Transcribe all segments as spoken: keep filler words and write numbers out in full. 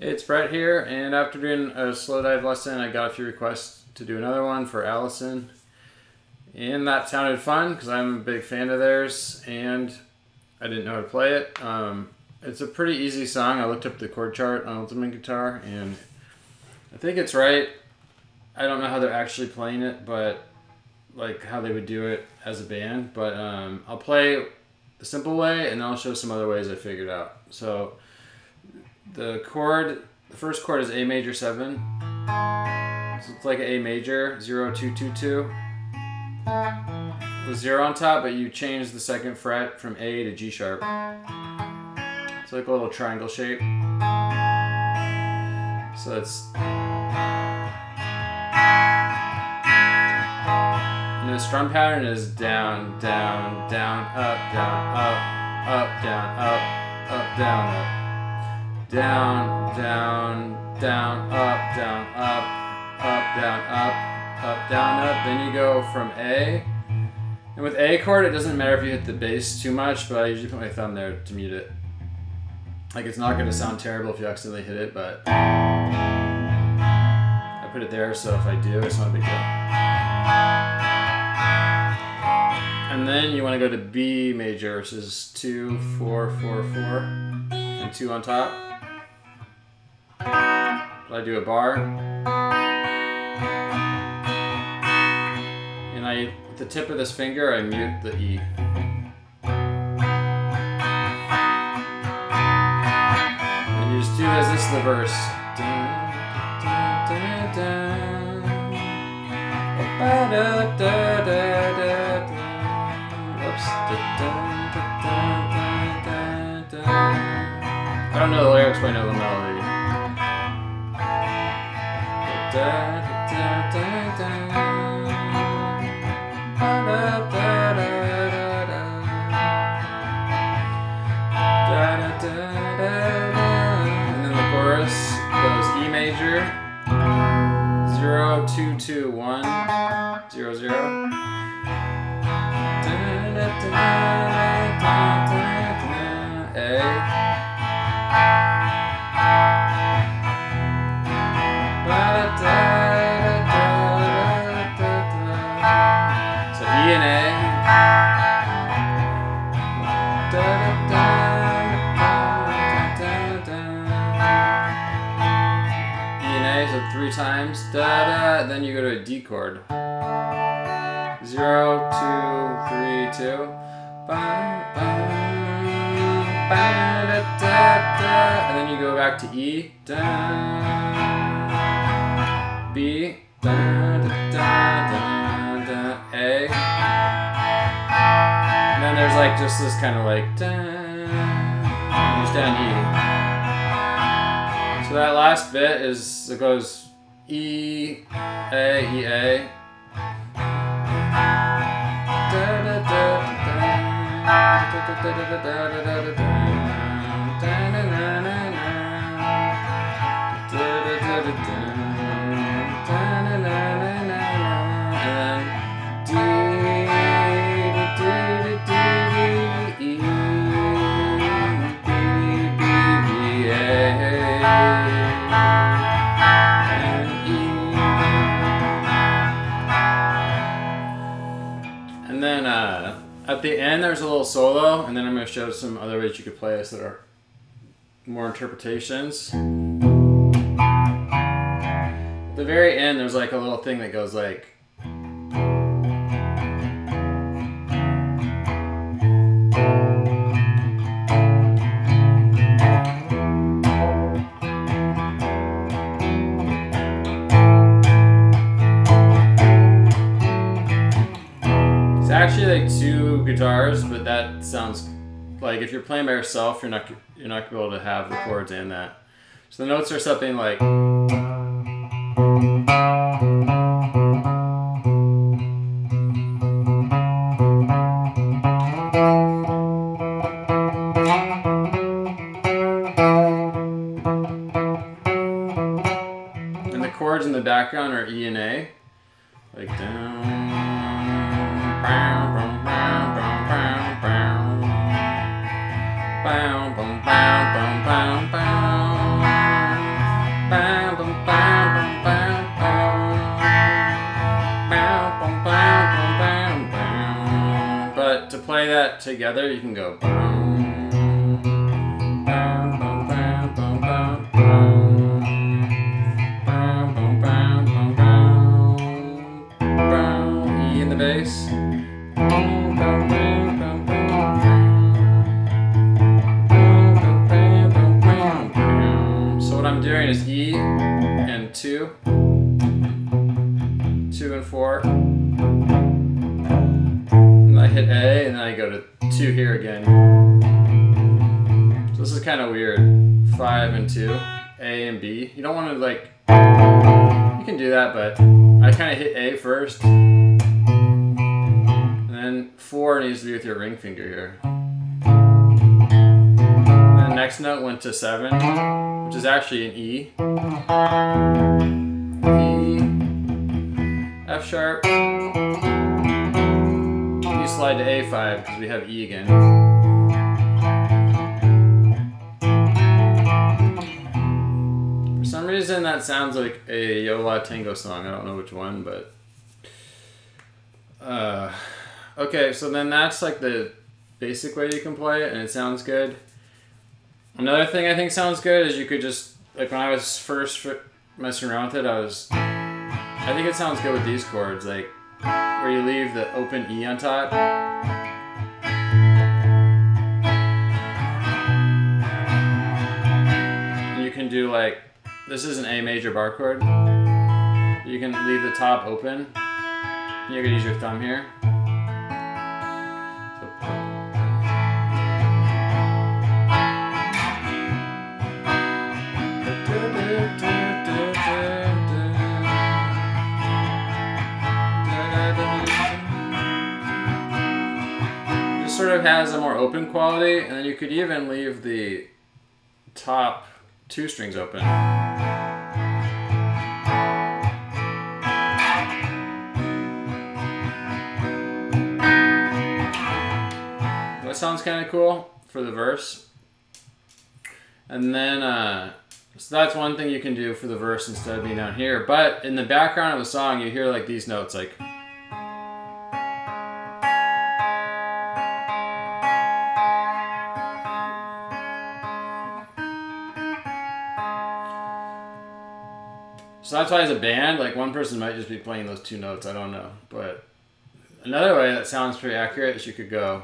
It's Brett here, and after doing a slow dive lesson, I got a few requests to do another one for Alison, and that sounded fun because I'm a big fan of theirs, and I didn't know how to play it. Um, it's a pretty easy song. I looked up the chord chart on Ultimate Guitar, and I think it's right. I don't know how they're actually playing it, but like how they would do it as a band, but um, I'll play the simple way, and then I'll show some other ways I figured out. So. The chord, the first chord is A major seven, so it's like an A major, zero, two, two, two, with zero on top, but you change the second fret from A to G sharp. It's like a little triangle shape. So it's, and the strum pattern is down, down, down, up, down, up, up, down, up, up, down, up. Down, down, down, up, down, up, up, down, up, up, down, up. Then you go from A. And with A chord, it doesn't matter if you hit the bass too much, but I usually put my thumb there to mute it. Like, it's not going to sound terrible if you accidentally hit it, but I put it there, so if I do, it's not a big deal. And then you want to go to B major, which is two, four, four, four, and two on top. I do a bar, and I, with the tip of this finger, I mute the E. And you just do as this is the verse. Oops. I don't know the lyrics, but I know the melody. Da, da, da, da, da, da, da, da, da, da, da, and then the chorus goes E major, zero, two, two, one, zero, zero, da, da, da, da, da, da, A. Three times, da da, then you go to a D chord. Zero, two, three, two. Ba, ba, ba, da, da, da. And then you go back to E. Da, B, da, da, da, da, da, A. And then there's like just this kind of like da, and there's down E. So that last bit is, it goes E, A, E, A. And then uh, at the end, there's a little solo, and then I'm going to show some other ways you could play this that are more interpretations. At the very end, there's like a little thing that goes like. Actually, like two guitars, but that sounds like if you're playing by yourself, you're not you're not gonna be able to have the chords and that. So the notes are something like, and the chords in the background are E and A, like down. Bow, bow, bow, bow, bow, bow. that together, you can go boom, boom, boom, boom, boom, boom, boom, boom, boom, boom, boom, boom, E in the bass, boom, boom, boom, boom, boom, boom, boom, boom. So what I'm doing is E and two, two and four. Hit A and then I go to two here again. So this is kind of weird. Five and two, A and B. You don't want to like, you can do that, but I kind of hit A first. And then four needs to be with your ring finger here. And the next note went to seven, which is actually an E. E, F sharp. Slide to A five because we have E again. For some reason that sounds like a Yola Tango song. I don't know which one, but uh, okay, so then that's like the basic way you can play it and it sounds good. Another thing I think sounds good is you could just, like when I was first messing around with it, I was, I think it sounds good with these chords, like where you leave the open E on top. And you can do like, this is an A major bar chord. You can leave the top open. You can use your thumb here. Sort of has a more open quality, and then you could even leave the top two strings open. That sounds kind of cool for the verse. And then, uh, so that's one thing you can do for the verse instead of being down here. But in the background of the song, you hear like these notes, like. So that's why as a band, like one person might just be playing those two notes, I don't know. But another way that sounds pretty accurate is you could go.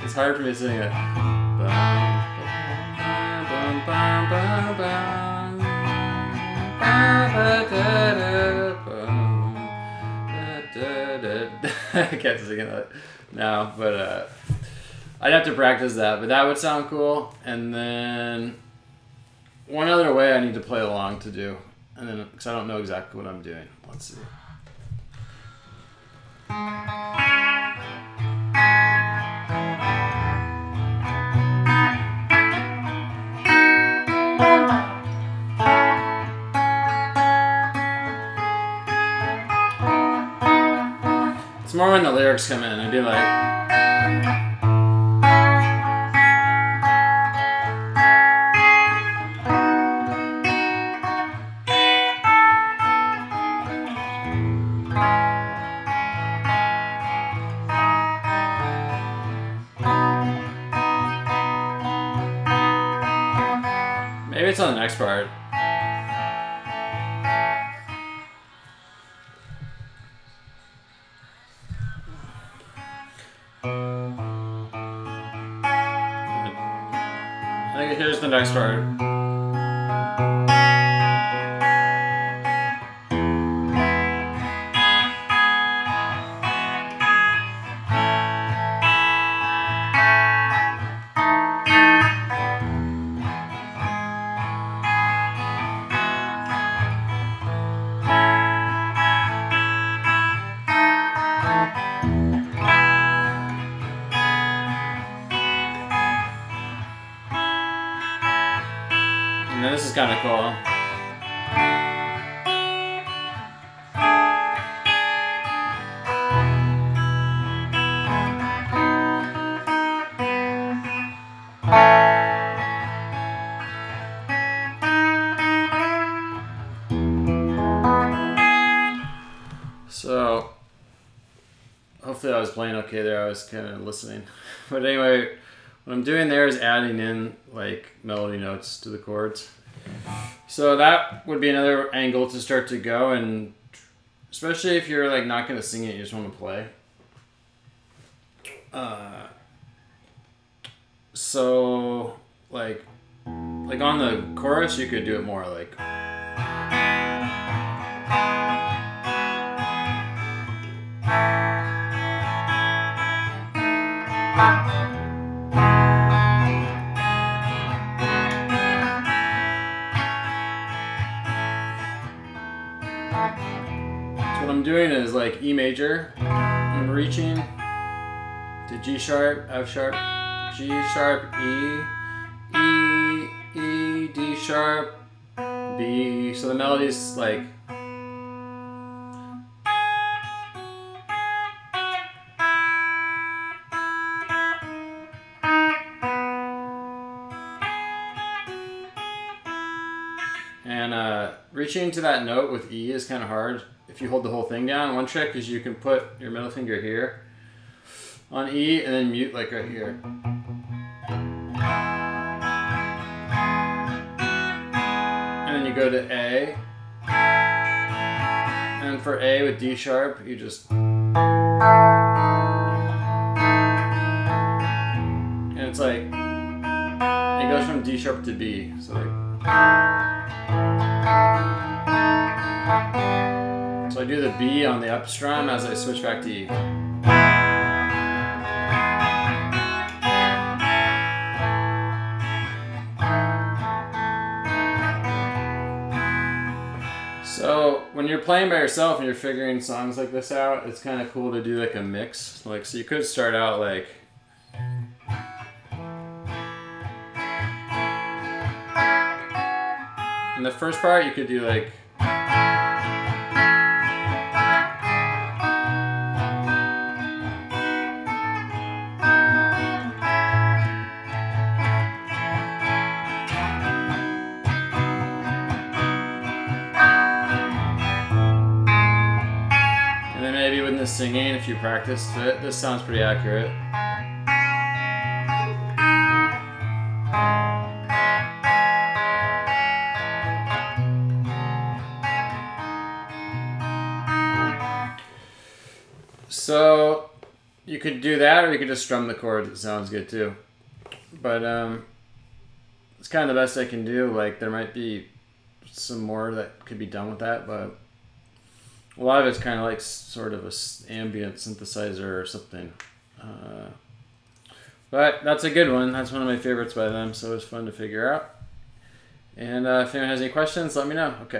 It's hard for me to sing it. I can't sing it now, but uh, I'd have to practice that, but that would sound cool. And then one other way I need to play along to do, and then because I don't know exactly what I'm doing. Let's see. It's more when the lyrics come in, I'd be like. Maybe it's on the next part. Here's the next part. kind of cool. So, hopefully I was playing okay there, I was kind of listening. But anyway, what I'm doing there is adding in like melody notes to the chords. So that would be another angle to start to go, and especially if you're like not going to sing it, you just want to play. Uh, so like, like on the chorus, you could do it more like. Doing is like E major, I'm reaching to G sharp, F sharp, G sharp, E, E, E, D sharp, B. So the melody's like. And uh, reaching to that note with E is kind of hard. If you hold the whole thing down, one trick is you can put your middle finger here on E and then mute like right here. And then you go to A. And for A with D sharp, you just. And it's like, it goes from D sharp to B. So like. So I do the B on the up strum as I switch back to E. So when you're playing by yourself and you're figuring songs like this out, it's kind of cool to do like a mix. Like, so you could start out like. In the first part you could do like. Singing, if you practiced it, this sounds pretty accurate. So you could do that, or you could just strum the chord. It sounds good too. But um, it's kind of the best I can do. Like, there might be some more that could be done with that, but. A lot of it's kind of like sort of a ambient synthesizer or something. Uh, but that's a good one. That's one of my favorites by them, so it's fun to figure out. And uh, if anyone has any questions, let me know. Okay.